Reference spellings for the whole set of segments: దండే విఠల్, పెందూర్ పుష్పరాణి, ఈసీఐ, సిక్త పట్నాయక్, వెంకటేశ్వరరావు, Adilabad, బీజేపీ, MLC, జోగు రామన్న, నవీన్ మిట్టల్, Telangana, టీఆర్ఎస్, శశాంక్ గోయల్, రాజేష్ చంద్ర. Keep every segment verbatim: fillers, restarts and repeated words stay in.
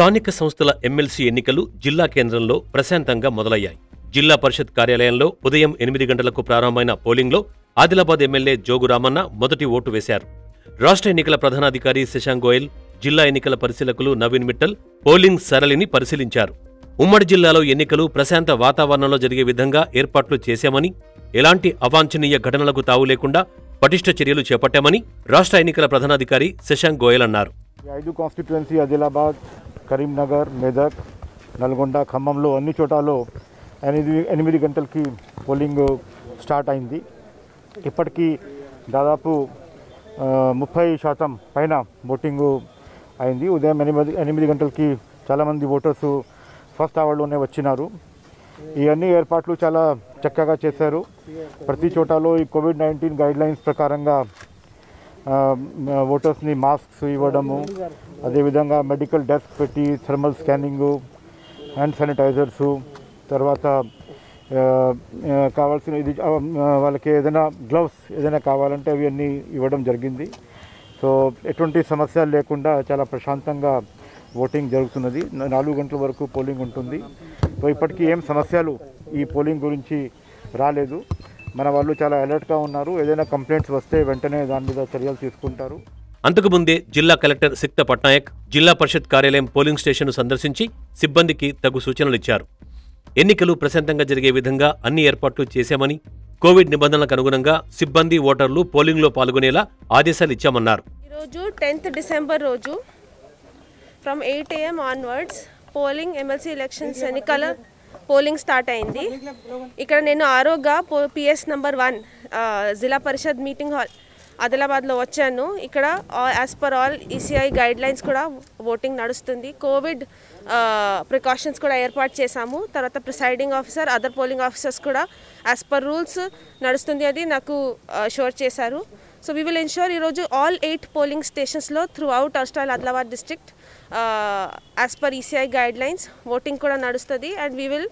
స్థానిక సంస్థల ఎమ్మెల్సీ ఎన్నికలు జిల్లా కేంద్రంలో ప్రశాంతంగా మొదలయ్యాయి. జిల్లా పరిషత్ కార్యాలయంలో ఉదయం ఎనిమిది గంటలకు ప్రారంభమైన పోలింగ్లో ఆదిలాబాద్ ఎమ్మెల్యే జోగు రామన్న మొదటి ఓటు వేశారు. రాష్ట్ర ఎన్నికల ప్రధానాధికారి శశాంక్ గోయల్, జిల్లా ఎన్నికల పరిశీలకులు నవీన్ మిట్టల్ పోలింగ్ సరళిని పరిశీలించారు. ఉమ్మడి జిల్లాలో ఎన్నికలు ప్రశాంత వాతావరణంలో జరిగే విధంగా ఏర్పాట్లు చేశామని, ఎలాంటి అవాంఛనీయ ఘటనలకు తావు లేకుండా పటిష్ట చర్యలు చేపట్టామని రాష్ట్ర ఎన్నికల ప్రధానాధికారి శశాంక్ గోయల్ అన్నారు. ఐదు కాన్స్టిట్యుయెన్సీ ఆదిలాబాద్, కరీంనగర్, మెదక్, నల్గొండ, ఖమ్మంలో అన్ని చోటాలో ఎనిమిది గంటలకి పోలింగ్ స్టార్ట్ అయింది. ఇప్పటికీ దాదాపు ముప్పై శాతం పైన ఓటింగ్ అయింది. ఉదయం ఎనిమిది ఎనిమిది గంటలకి చాలామంది ఓటర్సు ఫస్ట్ అవర్లోనే వచ్చినారు. ఇవన్నీ ఏర్పాట్లు చాలా చక్కగా చేశారు. ప్రతి చోటలో ఈ కోవిడ్ నైన్టీన్ గైడ్లైన్స్ ప్రకారంగా ఓటర్స్ని మాస్క్స్ ఇవ్వడము, అదేవిధంగా మెడికల్ డెస్క్ పెట్టి థర్మల్ స్కానింగు, హ్యాండ్ శానిటైజర్సు, తర్వాత కావాల్సిన ఇది వాళ్ళకి ఏదైనా గ్లౌస్ ఏదైనా కావాలంటే అవి అన్నీ ఇవ్వడం జరిగింది. సో ఎటువంటి సమస్యలు లేకుండా చాలా ప్రశాంతంగా ఓటింగ్ జరుగుతున్నది. నాలుగు గంటల వరకు పోలింగ్ ఉంటుంది. సో ఇప్పటికీ ఏం సమస్యలు ఈ పోలింగ్ గురించి రాలేదు. మన వాళ్ళు చాలా అలర్ట్గా ఉన్నారు. ఏదైనా కంప్లైంట్స్ వస్తే వెంటనే దాని మీద చర్యలు తీసుకుంటారు. అంతకుముందే జిల్లా కలెక్టర్ సిక్త పట్నాయక్ జిల్లా పరిషత్ కార్యాలయం పోలింగ్ స్టేషన్ను సందర్శించి సిబ్బందికి తగు సూచనలిచ్చారు. ఎన్నికలు ప్రశాంతంగా జరిగే విధంగా అన్ని ఏర్పాట్లు చేశామని, కోవిడ్ నిబంధనలకు అనుగుణంగా సిబ్బంది, ఓటర్లు పోలింగ్లో పాల్గొనేలా ఆదేశాలు ఇచ్చామన్నారు. ఈరోజు టెన్త్ డిసెంబర్ రోజు from eight AM onwards polling MLC elections ఎన్నికల పోలింగ్ స్టార్ట్ అయింది. ఇక్కడ నేను ఆరోగా పో పిఎస్ నెంబర్ వన్ జిల్లా పరిషత్ మీటింగ్ హాల్ ఆదిలాబాద్లో వచ్చాను. ఇక్కడ as per all ఈసీఐ guidelines కూడా ఓటింగ్ నడుస్తుంది. కోవిడ్ ప్రికాషన్స్ కూడా ఏర్పాటు చేశాము. తర్వాత presiding officer, other polling officers కూడా యాజ్ పర్ రూల్స్ నడుస్తుంది అది నాకు షోర్ చేశారు. సో వీ విల్ ఎన్షూర్ ఈరోజు ఆల్ ఎయిట్ పోలింగ్ స్టేషన్స్లో త్రూ అవుట్ అస్టాల్ Adilabad district as per ఈసీఐ guidelines voting కూడా నడుస్తుంది. And we will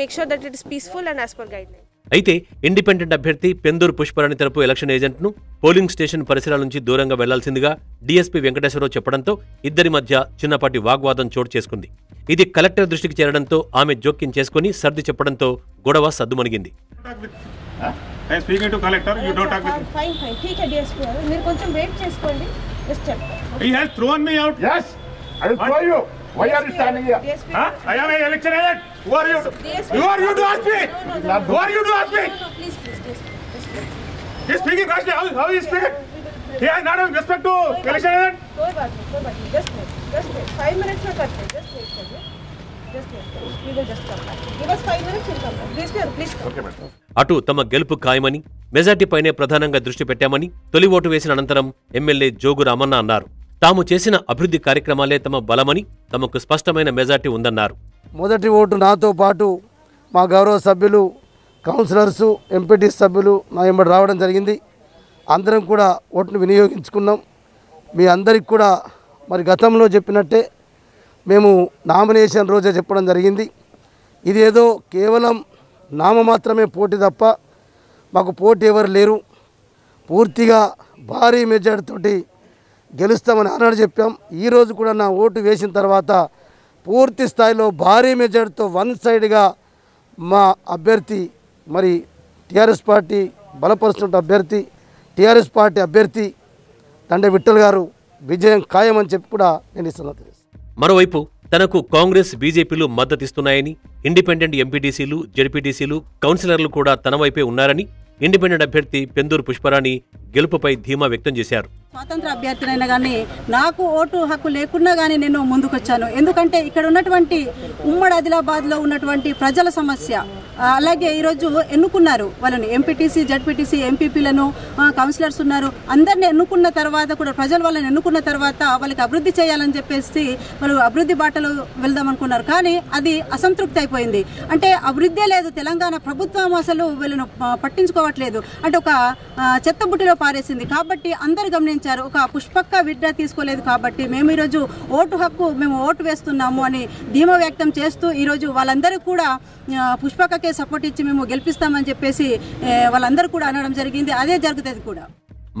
make sure that it is peaceful and as per guidelines. అయితే ఇండిపెండెంట్ అభ్యర్థి పెందూర్ పుష్పరాణి తరపు ఎలక్షన్ ఏజెంట్ను పోలింగ్ స్టేషన్ పరిసరాల నుంచి దూరంగా వెళ్లాల్సిందిగా డీఎస్పీ వెంకటేశ్వరరావు చెప్పడంతో ఇద్దరి మధ్య చిన్నపాటి వాగ్వాదం చోటు చేసుకుంది. ఇది కలెక్టర్ దృష్టికి చేరడంతో ఆమె జోక్యం చేసుకుని సర్ది చెప్పడంతో గొడవ సద్దుమణిగింది. Why are you standing here? Yes, huh? I am an election agent. Who are you? Yes, Who are you to ask me? No, no, no. Who are you to ask me? No, no, please, please, please. He is speaking rashly. How, how he is speaking? He has not having respect to election agent. कोई बात नहीं, कोई बात नहीं. Just wait, just wait. Five minutes में करते हैं. Just wait, just wait. అటు తమ గెలుపు ఖాయమని, మెజార్టీపైనే ప్రధానంగా దృష్టి పెట్టామని తొలి ఓటు వేసిన అనంతరం ఎమ్మెల్యే జోగు రామన్న అన్నారు. తాము చేసిన అభివృద్ధి కార్యక్రమాలే తమ బలమని, తమకు స్పష్టమైన మెజార్టీ ఉందన్నారు. మొదటి ఓటు నాతో పాటు మా గౌరవ సభ్యులు, కౌన్సిలర్సు, ఎంపీటీ సభ్యులు నా వెంబడి రావడం జరిగింది. అందరం కూడా ఓటును వినియోగించుకున్నాం. మీ అందరికి కూడా మరి గతంలో చెప్పినట్టే మేము నామినేషన్ రోజే చెప్పడం జరిగింది. ఇదేదో కేవలం నామ మాత్రమే పోటీ తప్ప మాకు పోటీ ఎవరు లేరు. పూర్తిగా భారీ మెజార్టీతోటి గెలుస్తామని ఆనాడు చెప్పాం. ఈరోజు కూడా నా ఓటు వేసిన తర్వాత పూర్తి స్థాయిలో భారీ మెజార్టీతో వన్ సైడ్గా మా అభ్యర్థి, మరి టీఆర్ఎస్ పార్టీ బలపరుస్తున్న అభ్యర్థి, టీఆర్ఎస్ పార్టీ అభ్యర్థి దండే విఠల్ గారు విజయం ఖాయమని చెప్పి కూడా నేను ఇస్తున్నాను. మరోవైపు తనకు కాంగ్రెస్, బీజేపీలు మద్దతిస్తున్నాయని, ఇండిపెండెంట్ ఎంపీటీసీలు, జెడ్పీటీసీలు, కౌన్సిలర్లు కూడా తన వైపే ఉన్నారని ఇండిపెండెంట్ అభ్యర్థి పెందూర్ పుష్పరాణి గెలుపుపై ధీమా వ్యక్తం చేశారు. స్వాతంత్ర అభ్యర్థినైనా కానీ నాకు ఓటు హక్కు లేకున్నా కానీ నేను ముందుకొచ్చాను. ఎందుకంటే ఇక్కడ ఉన్నటువంటి ఉమ్మడి ఆదిలాబాద్లో ఉన్నటువంటి ప్రజల సమస్య, అలాగే ఈరోజు ఎన్నుకున్నారు వాళ్ళని, ఎంపీటీసీ, జడ్పీటీసీ, ఎంపీపీలను, కౌన్సిలర్స్ ఉన్నారు. అందరిని ఎన్నుకున్న తర్వాత కూడా ప్రజలు వాళ్ళని ఎన్నుకున్న తర్వాత వాళ్ళకి అభివృద్ధి చేయాలని చెప్పేసి వాళ్ళు అభివృద్ధి బాటలో వెళ్దామనుకున్నారు. కానీ అది అసంతృప్తి అయిపోయింది. అంటే అభివృద్ధే లేదు, తెలంగాణ ప్రభుత్వం అసలు వీళ్ళను పట్టించుకోవట్లేదు, అంటే ఒక చెత్తబుట్టిలో పారేసింది. కాబట్టి అందరు గమనించారు, ఒక పుష్పక్క విడ్డా తీసుకోలేదు. కాబట్టి మేము ఈరోజు ఓటు హక్కు, మేము ఓటు వేస్తున్నాము అని ధీమా వ్యక్తం చేస్తూ ఈరోజు వాళ్ళందరూ కూడా పుష్పక్కకే సపోర్ట్ ఇచ్చి మేము గెలిపిస్తామని చెప్పేసి వాళ్ళందరూ కూడా అనడం జరిగింది. అదే జరుగుతుంది కూడా.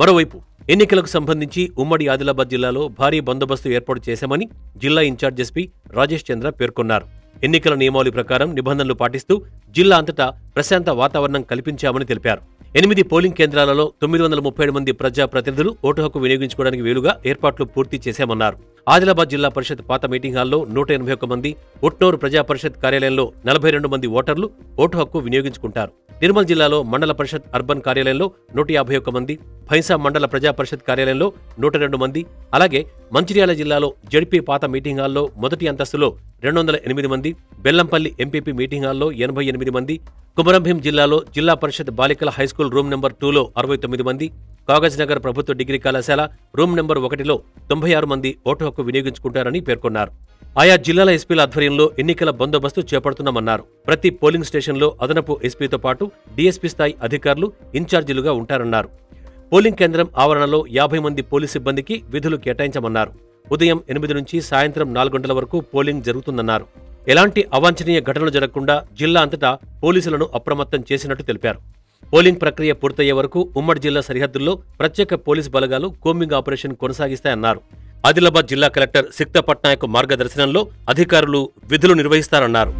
మరోవైపు ఎన్నికలకు సంబంధించి ఉమ్మడి ఆదిలాబాద్ జిల్లాలో భారీ బందోబస్తు ఏర్పాటు చేశామని జిల్లా ఇన్ఛార్జ్ ఎస్పీ రాజేష్ చంద్ర పేర్కొన్నారు. ఎన్నికల నియమావళి ప్రకారం నిబంధనలు పాటిస్తూ జిల్లా అంతటా ప్రశాంత వాతావరణం కల్పించామని తెలిపారు. ఎనిమిది పోలింగ్ కేంద్రాలలో తొమ్మిది వందల ముప్పై ఏడు మంది ప్రజాప్రతినిధులు ఓటు హక్కు వినియోగించుకోవడానికి వీలుగా ఏర్పాట్లు పూర్తి చేశామన్నారు. ఆదిలాబాద్ జిల్లా పరిషత్ పాత మీటింగ్ హాల్లో నూట ఎనభై ఒక్క మంది, ఉట్నూరు ప్రజా పరిషత్ కార్యాలయంలో నలభై రెండు మంది ఓటర్లు ఓటు హక్కు వినియోగించుకుంటారు. నిర్మల్ జిల్లాలో మండల పరిషత్ అర్బన్ కార్యాలయంలో నూట యాభై ఒక్క మంది, భైంసా మండల ప్రజా పరిషత్ కార్యాలయంలో నూట రెండు మంది, అలాగే మంచిర్యాల జిల్లాలో జడ్పీ పాత మీటింగ్ హాల్లో మొదటి అంతస్తులో రెండు వందల ఎనిమిది మంది, బెల్లంపల్లి ఎంపీపీ మీటింగ్ హాల్లో ఎనభై ఎనిమిది మంది, కుమరంభీం జిల్లాలో జిల్లా పరిషత్ బాలికల హైస్కూల్ రూమ్ నెంబర్ టూలో అరవై తొమ్మిది మంది, కాగజ్ నగర్ ప్రభుత్వ డిగ్రీ కళాశాల రూమ్ నెంబర్ ఒకటిలో తొంభై ఆరు మంది ఓటు హక్కు వినియోగించుకుంటారని పేర్కొన్నారు. ఆయా జిల్లాల ఎస్పీల ఆధ్వర్యంలో ఎన్నికల బందోబస్తు చేపడుతున్నామన్నారు. ప్రతి పోలింగ్ స్టేషన్లో అదనపు ఎస్పీతో పాటు డీఎస్పీ స్థాయి అధికారులు ఇన్ఛార్జీలుగా ఉంటారన్నారు. పోలింగ్ కేంద్రం ఆవరణలో యాభై మంది పోలీసు సిబ్బందికి విధులు కేటాయించమన్నారు. ఉదయం ఎనిమిది నుంచి సాయంత్రం నాలుగు గంటల వరకు పోలింగ్ జరుగుతుందన్నారు. ఎలాంటి అవాంఛనీయ ఘటనలు జరగకుండా జిల్లా అంతటా పోలీసులను అప్రమత్తం చేసినట్టు తెలిపారు. పోలింగ్ ప్రక్రియ పూర్తయ్యే వరకు ఉమ్మడి జిల్లా సరిహద్దుల్లో ప్రత్యేక పోలీసు బలగాలు కోంబింగ్ ఆపరేషన్ కొనసాగిస్తాయన్నారు. ఆదిలాబాద్ జిల్లా కలెక్టర్ సిక్తా పట్నాయక్ మార్గదర్శనంలో అధికారులు విధులు నిర్వహిస్తారన్నారు.